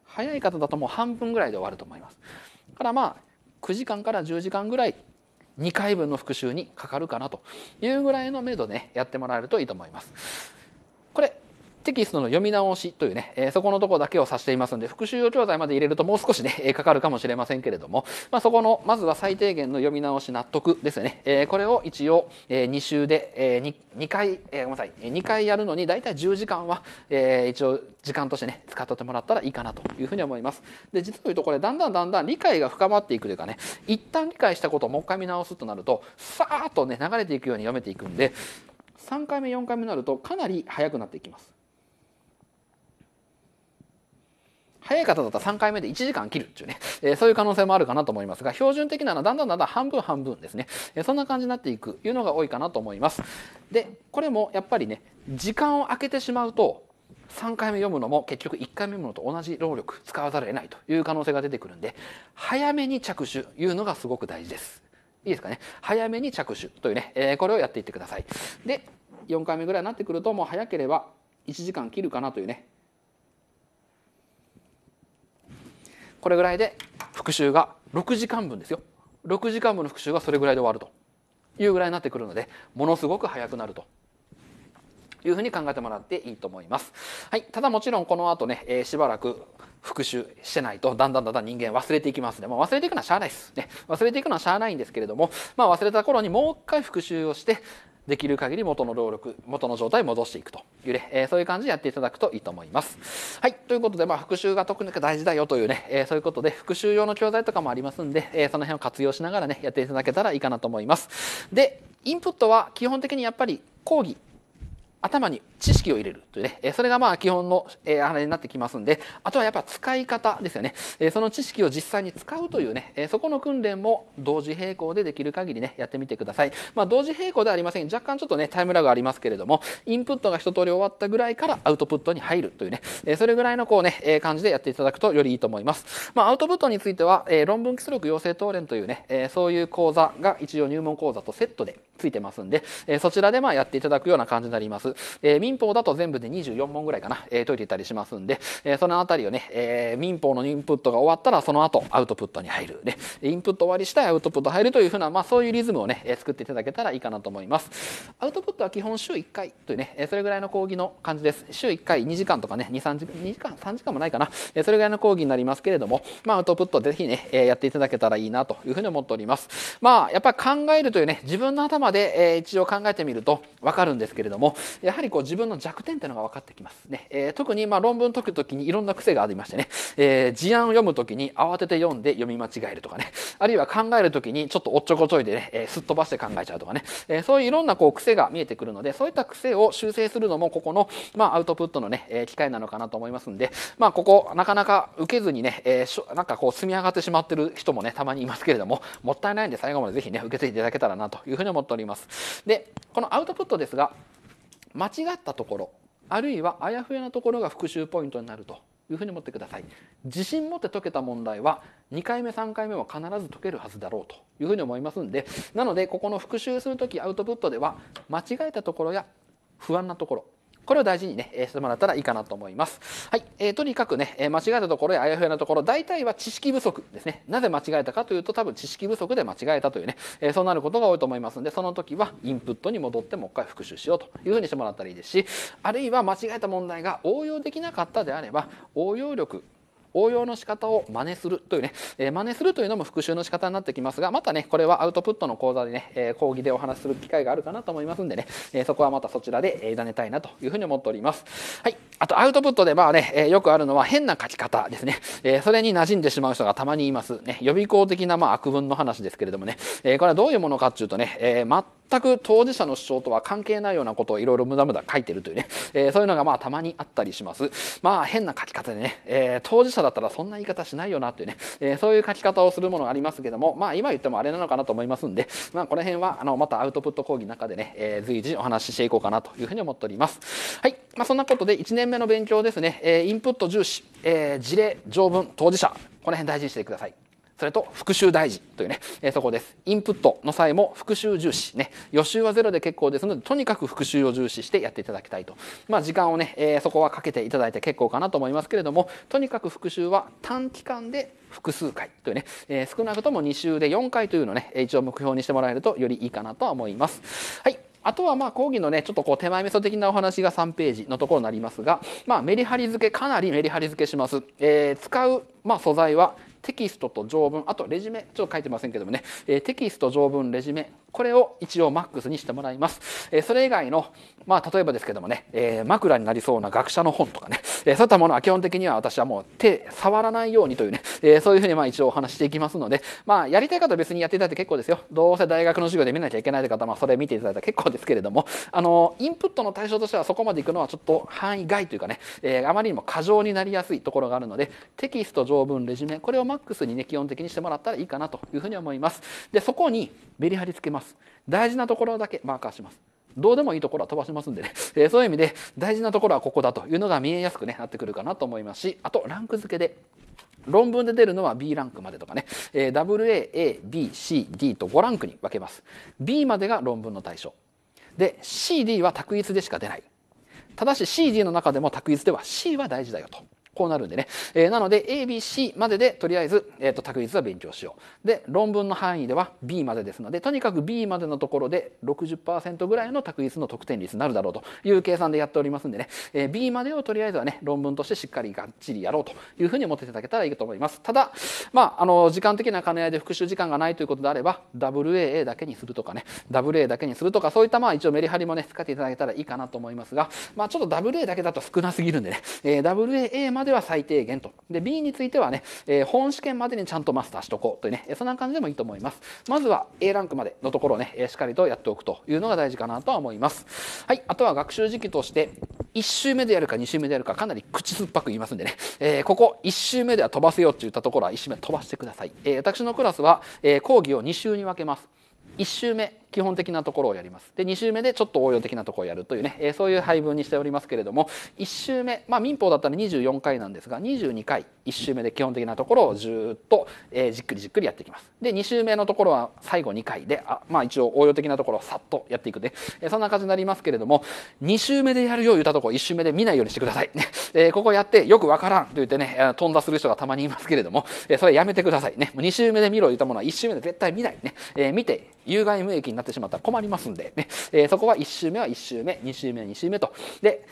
早い方だともう半分ぐらいで終わると思います。だからまあくじかんからじゅうじかんぐらいにかいぶんの復習にかかるかなというぐらいの目処で、ね、やってもらえるといいと思います。これテキストの読み直しというね、えー、そこのところだけを指していますので、復習用教材まで入れるともう少しね、えー、かかるかもしれませんけれども、まあ、そこのまずは最低限の読み直し納得ですよね、えー、これを一応、えー、に週で、えー、にかい、えー、ごめんなさいにかいやるのに大体じゅうじかんは、えー、一応時間としてね使っとってもらったらいいかなというふうに思います。で実を言うとこれだんだんだんだん理解が深まっていくというかね、一旦理解したことをもう一回見直すとなるとさーっとね流れていくように読めていくんで、さんかいめよんかいめになるとかなり速くなっていきます。早い方だったらさんかいめでいちじかん切るっていうね、えー、そういう可能性もあるかなと思いますが、標準的なのはだんだんだんだん半分半分ですね、えー、そんな感じになっていくいうのが多いかなと思います。でこれもやっぱりね時間を空けてしまうとさんかいめ読むのも結局いっかいめ読むのと同じ労力使わざるを得ないという可能性が出てくるんで、早めに着手いうのがすごく大事です。いいですかね。早めに着手というね、えー、これをやっていってください。でよんかいめぐらいになってくるともう早ければいちじかん切るかなというね、これぐらいで復習がろくじかんぶんですよ。ろくじかんぶんの復習がそれぐらいで終わるというぐらいになってくるので、ものすごく早くなるというふうに考えてもらっていいと思います。はい、ただもちろんこの後ね、えー、しばらく復習してないとだんだんだんだん人間忘れていきますので、まあ、忘れていくのはしゃあないですね。忘れていくのはしゃあないんですけれども、まあ、忘れた頃にもう一回復習をしてできる限り元の労力、元の状態に戻していくというね、えー、そういう感じでやっていただくといいと思います。はい、ということで、まあ、復習が特に大事だよというね、えー、そういうことで復習用の教材とかもありますんで、えー、その辺を活用しながらねやっていただけたらいいかなと思います。で、インプットは基本的にやっぱり講義、頭に知識を入れるというね、えー、それがまあ基本の、えー、あれになってきますんで、あとはやっぱ使い方ですよね、えー、その知識を実際に使うというね、えー、そこの訓練も同時並行でできる限りねやってみてください。まあ同時並行ではありません。若干ちょっとねタイムラグありますけれども、インプットが一通り終わったぐらいからアウトプットに入るというね、えー、それぐらいのこうね、えー、感じでやっていただくとよりいいと思います。まあアウトプットについては、えー、論文基礎力養成等連というね、えー、そういう講座が一応入門講座とセットでついてますんで、えー、そちらでまあやっていただくような感じになります。えー、民法だと全部でにじゅうよんもんぐらいかな、えー、解いていたりしますんで、えー、そのあたりをね、えー、民法のインプットが終わったらその後アウトプットに入る、ね、インプット終わりしたいアウトプット入るというふうな、まあ、そういうリズムをね作っていただけたらいいかなと思います。アウトプットは基本週いっかいというね、それぐらいの講義の感じです。週いっかいにじかんとかね、にじかんさんじかんもないかな、それぐらいの講義になりますけれども、まあ、アウトプットぜひねやっていただけたらいいなというふうに思っております。まあやっぱり考えるというね、自分の頭で一応考えてみると分かるんですけれども、やはりこう自分の弱点というのが分かってきますね。えー、特にまあ論文解くときにいろんな癖がありましてね、えー、事案を読むときに慌てて読んで読み間違えるとかね、あるいは考えるときにちょっとおっちょこちょいでね、えー、すっ飛ばして考えちゃうとかね、えー、そういういろんなこう癖が見えてくるので、そういった癖を修正するのもここの、まあ、アウトプットのね、えー、機会なのかなと思いますんで、まあ、ここなかなか受けずにね、えー、なんかこう積み上がってしまってる人もねたまにいますけれども、もったいないんで最後までぜひね受けていただけたらなというふうに思っております。でこのアウトプットですが、間違ったところあるいはあやふやなところが復習ポイントになるというふうに思ってください。自信持って解けた問題はにかいめさんかいめも必ず解けるはずだろうというふうに思いますんで、なのでここの復習する時アウトプットでは間違えたところや不安なところ、これを大事にね、してもらったらいいかなと思います。はい、えー、とにかくね、間違えたところやあやふやなところ、大体は知識不足ですね。なぜ間違えたかというと、多分知識不足で間違えたというね、えー、そうなることが多いと思いますので、その時はインプットに戻ってもう一回復習しようというふうにしてもらったらいいですし、あるいは間違えた問題が応用できなかったであれば、応用力、応用の仕方を真似するというね、えー、真似するというのも復習の仕方になってきますが、またねこれはアウトプットの講座でね、えー、講義でお話しする機会があるかなと思いますんでね、えー、そこはまたそちらで委ねたいなというふうに思っております。はい、あとアウトプットでまあね、えー、よくあるのは変な書き方ですね。えー、それに馴染んでしまう人がたまにいますね。予備校的なまあ悪文の話ですけれどもね、えー、これはどういうものかっていうとね、えー、ま全く当事者の主張とは関係ないようなことをいろいろ無駄無駄書いてるというね、えー、そういうのがまあたまにあったりします。まあ変な書き方でね、えー、当事者だったらそんな言い方しないよなっていうね、えー、そういう書き方をするものがありますけども、まあ今言ってもあれなのかなと思いますんで、まあこの辺はあのまたアウトプット講義の中でね、えー、随時お話ししていこうかなというふうに思っております。はい、まあそんなことでいちねんめの勉強ですね、えー、インプット重視、えー、事例、条文、当事者、この辺大事にしてください。それと復習大事というね、えー、そこです。インプットの際も復習重視ね、予習はゼロで結構ですので、とにかく復習を重視してやっていただきたいと。まあ時間をね、えー、そこはかけていただいて結構かなと思いますけれども、とにかく復習は短期間で複数回というね、えー、少なくともに週でよんかいというのをね一応目標にしてもらえるとよりいいかなとは思います。はい、あとはまあ講義のねちょっとこう手前味噌的なお話がさんページのところになりますが、まあメリハリ付け、かなりメリハリ付けします。えー、使うまあ素材はテキストと条文、あとレジュメちょっと書いてませんけどもね、えー、テキスト、条文、レジュメ、これを一応マックスにしてもらいます。えー、それ以外のまあ例えばですけどもね、えー、枕になりそうな学者の本とかね、えー、そういったものは基本的には私はもう手触らないようにというね、えー、そういうふうにまあ一応お話していきますので、まあやりたい方は別にやっていただいて結構ですよ。どうせ大学の授業で見なきゃいけないという方は、まあ、それ見ていただいたら結構ですけれども、あのー、インプットの対象としてはそこまでいくのはちょっと範囲外というかね、えー、あまりにも過剰になりやすいところがあるので、テキスト、条文、レジュメ、これをマックスにね基本的にしてもらったらいいかなというふうに思います。でそこにメリハリつけます。大事なところだけマーカーします。どうでもいいところは飛ばしますんでね、えー、そういう意味で大事なところはここだというのが見えやすくねなってくるかなと思いますし、あとランク付けで論文で出るのは ビー ランクまでとかね、えー、ダブルエー、エー、ビー、シー、ディー とごランクに分けます。 ビー までが論文の対象で シー、ディー は択一でしか出ない。ただし シー、ディー の中でも択一では シー は大事だよと。こうなるんでね、えー、なので エー、ビー、シー まででとりあえず、えー、と択一は勉強しよう。で論文の範囲では ビー までですので、とにかく ビー までのところで ろくじゅっパーセント ぐらいの択一の得点率になるだろうという計算でやっておりますんでね、えー、ビー までをとりあえずはね論文としてしっかりがっちりやろうというふうに思っていただけたらいいと思います。ただまああの時間的な兼ね合いで復習時間がないということであれば ダブルエー だけにするとかね、 ダブルエー だけにするとか、そういったまあ一応メリハリもね使っていただけたらいいかなと思いますが、まあちょっと ダブルエー だけだと少なすぎるんでね、えー、ダブルエー まででは最低限と。で ビー についてはね、えー、本試験までにちゃんとマスターしとこうというね、そんな感じでもいいと思います。まずは エー ランクまでのところをねしっかりとやっておくというのが大事かなとは思います。はい、あとは学習時期としていち週目でやるかに週目でやるか、かなり口酸っぱく言いますんでね、えー、ここいち週目では飛ばせようといったところはいち週目飛ばしてください。えー、私のクラスは、えー、講義をに週に分けます。いち週目基本的なところをやります。でに週目でちょっと応用的なところをやるというね、えー、そういう配分にしておりますけれども、いち週目、まあ、民法だったらにじゅうよんかいなんですがにじゅうにかいいち週目で基本的なところをずっと、えー、じっくりじっくりやっていきます。でに週目のところは最後にかいで、あ、まあ、一応応用的なところをさっとやっていくで、えー、そんな感じになりますけれども、に週目でやるよう言ったところいち週目で見ないようにしてくださいね。えー、ここやってよくわからんと言ってね頓挫する人がたまにいますけれども、えー、それやめてくださいね。に週目で見ろ言ったものはいち週目で絶対見ないね、えー、見て有害無益になってしまったら困りますんで、ねえー、そこはいち週目はいち週目に週目はに週目と。で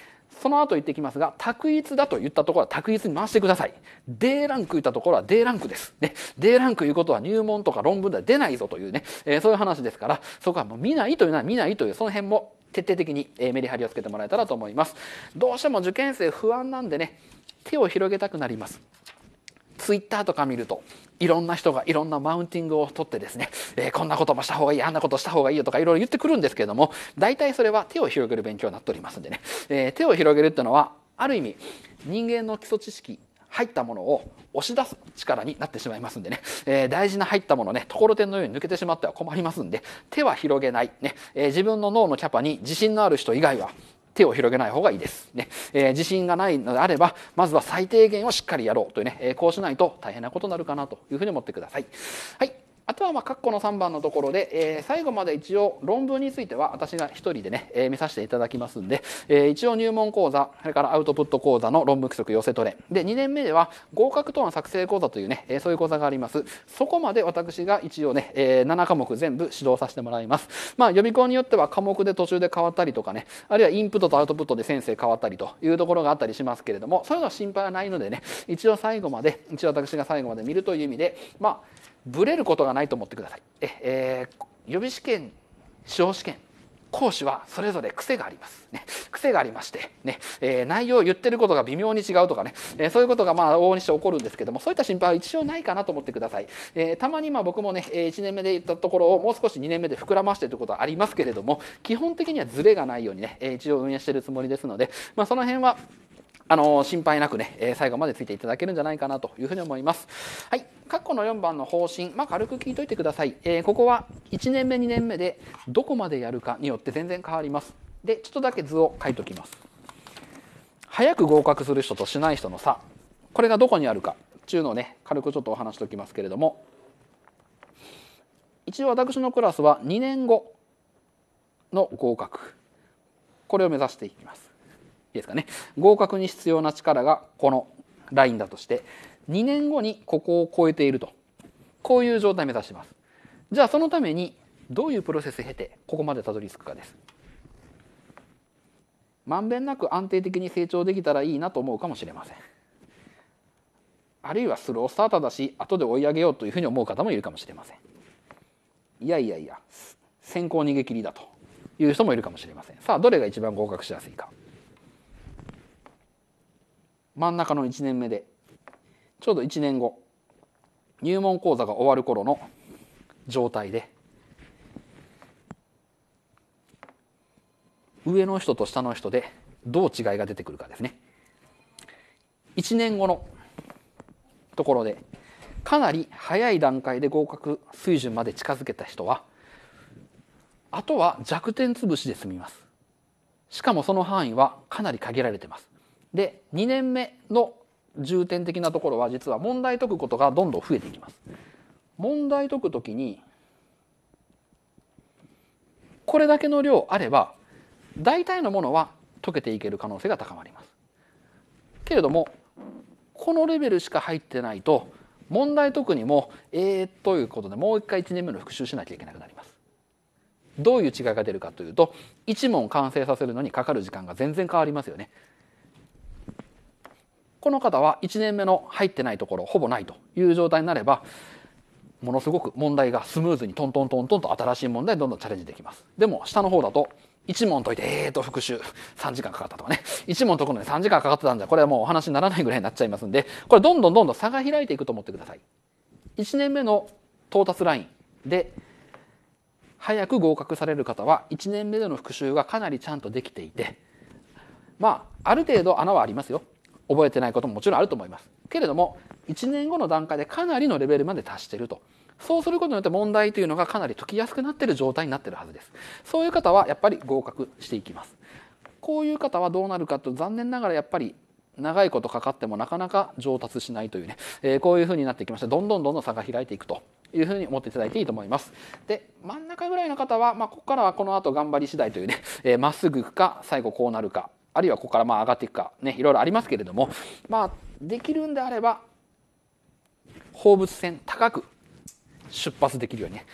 その後言ってきますが、択一だと言ったところは択一に回してください。 D ランク言ったところは D ランクです、ね、D ランクいうことは入門とか論文では出ないぞというね、えー、そういう話ですから、そこはもう見ないというのは見ないという、その辺も徹底的にメリハリをつけてもらえたらと思います。どうしても受験生不安なんでね、手を広げたくなります。ツイッターとか見るといろんな人がいろんなマウンティングを取ってですね、えー、こんなこともした方がいい、あんなことした方がいいよとかいろいろ言ってくるんですけれども、大体それは手を広げる勉強になっておりますんでね、えー、手を広げるっていうのはある意味人間の基礎知識入ったものを押し出す力になってしまいますんでね、えー、大事な入ったものね、ところてんのように抜けてしまっては困りますんで、手は広げない、ねえー、自分の脳のキャパに自信のある人以外は手を広げない方がいいです、ねえー、自信がないのであればまずは最低限をしっかりやろうというね、えー、こうしないと大変なことになるかなというふうに思ってください。はい、あとはまあ括弧のさんばんのところで、えー、最後まで一応論文については私がひとりでね、えー、見させていただきますんで、えー、一応入門講座、それからアウトプット講座の論文規則要請トレで、にねんめでは合格等の作成講座というね、えー、そういう講座があります。そこまで私が一応ね、えー、ななかもく全部指導させてもらいます。まあ予備校によっては科目で途中で変わったりとかね、あるいはインプットとアウトプットで先生変わったりというところがあったりしますけれども、そういうのは心配はないのでね、一応最後まで一応私が最後まで見るという意味で、まあブレることがないと思ってください。え、えー、予備試験、司法試験、講師はそれぞれ癖があります、ね、癖がありまして、ねえー、内容を言ってることが微妙に違うとかね、えー、そういうことがまあ往々にして起こるんですけども、そういった心配は一応ないかなと思ってください。えー、たまにまあ僕もねいちねんめで言ったところをもう少しにねんめで膨らましてということはありますけれども、基本的にはズレがないようにね一応運営しているつもりですので、まあ、その辺はあの心配なくね最後までついていただけるんじゃないかなというふうに思います。はい、括弧のよんばんの方針、まあ、軽く聞いといてください。えー、ここはいちねんめにねんめでどこまでやるかによって全然変わります。でちょっとだけ図を書いておきます。早く合格する人としない人の差、これがどこにあるかっていうのをね軽くちょっとお話しておきますけれども、一応私のクラスはにねんごの合格、これを目指していきます。いいですかね、合格に必要な力がこのラインだとして、にねんごにここを超えていると、こういう状態を目指します。じゃあそのためにどういうプロセスを経てここまでたどり着くかです。まんべんなく安定的に成長できたらいいなと思うかもしれません。あるいはスロースターターだし後で追い上げようというふうに思う方もいるかもしれません。いやいやいや先行逃げ切りだという人もいるかもしれません。さあどれが一番合格しやすいか。真ん中のいちねんめでちょうどいちねんご入門講座が終わる頃の状態で、上の人と下の人でどう違いが出てくるかですね。いちねんごのところでかなり早い段階で合格水準まで近づけた人は、あとは弱点潰しで済みます。しかもその範囲はかなり限られてます。でにねんめの重点的なところは、実は問題解くことがどんどん増えていきます。問題解くときにこれだけの量あれば大体のものは解けていける可能性が高まりますけれども、このレベルしか入ってないと問題解くにもえーということでもう一回いちねんめの復習しなきゃいけなくなります。どういう違いが出るかというと、いち問完成させるのにかかる時間が全然変わりますよね。この方はいちねんめの入ってないところほぼないという状態になれば、ものすごく問題がスムーズにトントントントンと新しい問題にどんどんチャレンジできます。でも下の方だといち問解いてえーと復習さんじかんかかったとかね、いち問解くのにさんじかんかかってたんじゃこれはもうお話にならないぐらいになっちゃいますんで、これどんどんどんどん差が開いていくと思ってください。いちねんめの到達ラインで早く合格される方はいちねんめでの復習がかなりちゃんとできていて、まあある程度穴はありますよ。覚えてないことももちろんあると思いますけれども、いちねんごの段階でかなりのレベルまで達していると、そうすることによって問題というのがかなり解きやすくなっている状態になっているはずです。そういう方はやっぱり合格していきます。こういう方はどうなるかと、残念ながらやっぱり長いことかかってもなかなか上達しないというね、えー、こういうふうになってきまして、どんどんどんどん差が開いていくというふうに思っていただいていいと思います。で、真ん中ぐらいの方は、まあ、ここからはこの後頑張り次第というね、えー、まっすぐいくか最後こうなるか。あるいはここからまあ上がっていくかね、いろいろありますけれども、まあできるんであれば放物線高く出発できるようにね、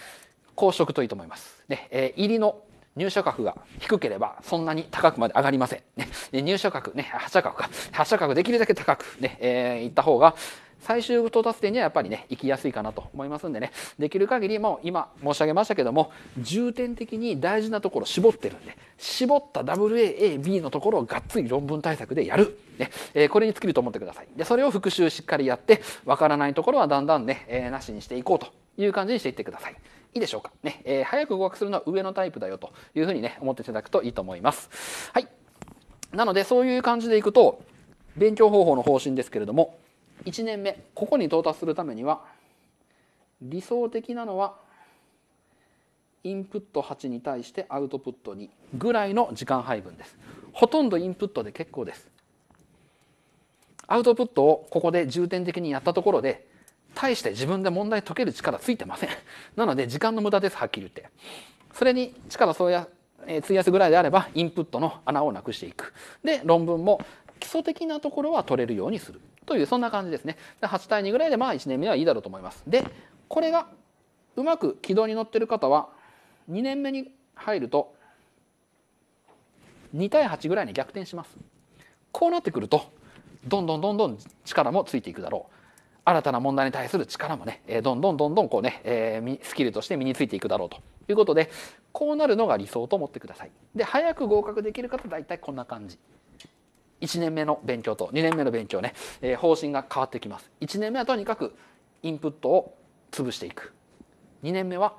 こうしとくといいと思います。ね、えー、入りの入射角が低ければそんなに高くまで上がりません。ね、入射角ね、発射角か、発射角できるだけ高くね、えー、いった方が最終到達点にはやっぱりね行きやすいかなと思いますんでね、できる限りもう今申し上げましたけども重点的に大事なところ絞ってるんで、絞った ダブルエーエービー のところをがっつり論文対策でやる、ねえー、これに尽きると思ってください。でそれを復習しっかりやって、わからないところはだんだんね、えー、なしにしていこうという感じにしていってください。いいでしょうかね、えー、早く合格するのは上のタイプだよというふうにね思っていただくといいと思います。はい、なのでそういう感じでいくと勉強方法の方針ですけれども、いちねんめここに到達するためには理想的なのはインプットはちに対してアウトプットにぐらいの時間配分です。ほとんどインプットで結構です。アウトプットをここで重点的にやったところで大して自分で問題解ける力ついてません。なので時間の無駄です、はっきり言って。それに力そうや費やすぐらいであればインプットの穴をなくしていく。で論文も基礎的なところは取れるようにするという、そんな感じですね。はちたいにぐらいでまあいちねんめはいいだろうと思います。でこれがうまく軌道に乗ってる方はにねんめに入るとにたいはちぐらいに逆転します。こうなってくるとどんどんどんどん力もついていくだろう。新たな問題に対する力もねどんどんどんどんこうね、えー、スキルとして身についていくだろうということで、こうなるのが理想と思ってください。で早く合格できる方大体こんな感じ。いちねんめの勉強とにねんめの勉強ね、えー、方針が変わってきます。いちねんめはとにかくインプットを潰していく。にねんめは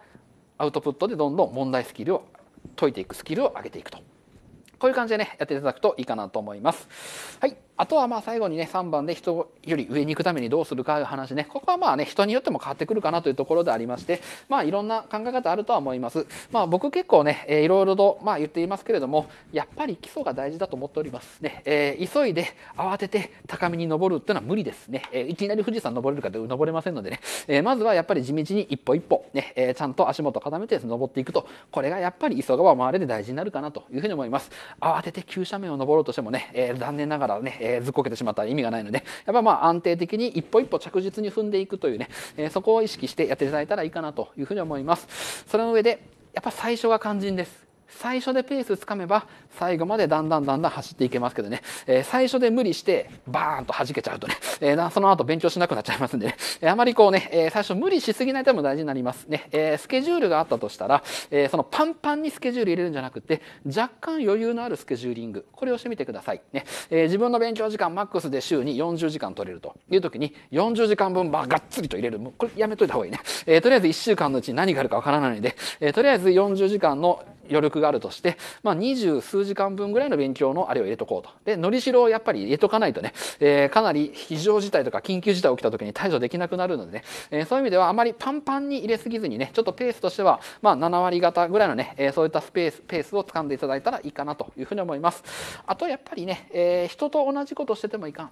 アウトプットでどんどん問題スキルを解いていく、スキルを上げていくと。こういう感じでねやっていただくといいかなと思います。はい、あとはまあ最後にねさんばんで人より上に行くためにどうするかという話ね。ここはまあね人によっても変わってくるかなというところでありまして、まあいろんな考え方あるとは思います。まあ僕結構ねいろいろとまあ言っていますけれども、やっぱり基礎が大事だと思っておりますね。えー、急いで慌てて高みに登るっていうのは無理ですね。えー、いきなり富士山登れるかと登れませんのでね、えー、まずはやっぱり地道に一歩一歩ね、えー、ちゃんと足元固めて登っていくと、これがやっぱり急がば回れで大事になるかなというふうに思います。慌てて急斜面を登ろうとしてもね、えー、残念ながらね、えー、ずっこけてしまったら意味がないので、やっぱまあ安定的に一歩一歩着実に踏んでいくというね、えー、そこを意識してやっていただいたらいいかなというふうに思います。その上でやっぱ最初が肝心です。最初でペースつかめば最後までだんだんだんだん走っていけますけどね、えー、最初で無理してバーンと弾けちゃうとね、えー、その後勉強しなくなっちゃいますんでね、えー、あまりこうね、えー、最初無理しすぎないとも大事になりますね、えー、スケジュールがあったとしたら、えー、そのパンパンにスケジュール入れるんじゃなくて若干余裕のあるスケジューリング、これをしてみてくださいね、えー、自分の勉強時間マックスで週によんじゅうじかん取れるという時によんじゅうじかんぶんばがっつりと入れる、これやめといた方がいいね、えー、とりあえずいっしゅうかんのうちに何があるかわからないので、えー、とりあえずよんじゅうじかんの余力があるとして、まあ、にじゅうすうじかんぶんぐらいの勉強のあれを入れとこうと。で、のりしろをやっぱり入れとかないとね、えー、かなり非常事態とか緊急事態起きた時に対処できなくなるのでね、えー、そういう意味ではあまりパンパンに入れすぎずにね、ちょっとペースとしては、まあ、ななわりがたぐらいのね、えー、そういったスペース、ペースを掴んでいただいたらいいかなというふうに思います。あとやっぱりね、えー、人と同じことしててもいかん。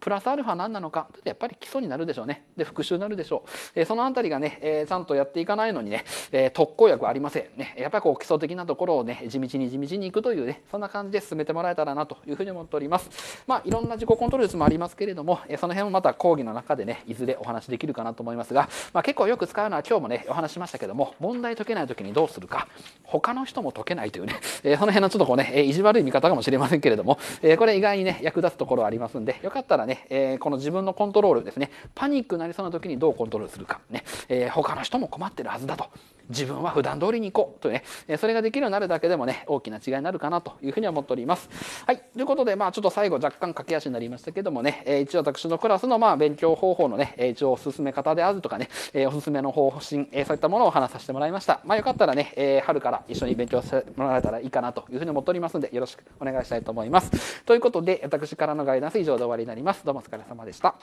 プラスアルファ何なのか、やっぱり基礎になるでしょうね。で復習になるでしょう。えー、そのあたりがね、えー、ちゃんとやっていかないのにね、えー、特効薬はありませんね。やっぱりこう基礎的なところをね地道に地道にいくというね、そんな感じで進めてもらえたらなというふうに思っております。まあいろんな自己コントロール術もありますけれども、えー、その辺もまた講義の中でねいずれお話できるかなと思いますが、まあ、結構よく使うのは今日もねお話しましたけども、問題解けない時にどうするか、他の人も解けないというね、えー、その辺のちょっとこうね意地悪い見方かもしれませんけれども、えー、これ意外にね役立つところありますんで、よかったらね。えー、この自分のコントロールですね、パニックになりそうな時にどうコントロールするか、ねえー、他の人も困ってるはずだと、自分は普段通りに行こうというね、えー、それができるようになるだけでもね大きな違いになるかなというふうに思っております。はい、ということで、まあ、ちょっと最後若干駆け足になりましたけどもね、えー、一応私のクラスのまあ勉強方法のね一応おすすめ方であるとかね、えー、おすすめの方針、えー、そういったものをお話しさせてもらいました。まあ、よかったらね、えー、春から一緒に勉強してもらえたらいいかなというふうに思っておりますのでよろしくお願いしたいと思います。ということで私からのガイダンス以上で終わりになります。どうもお疲れ様でした。